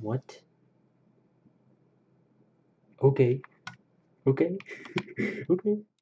What? Okay. Okay. Okay.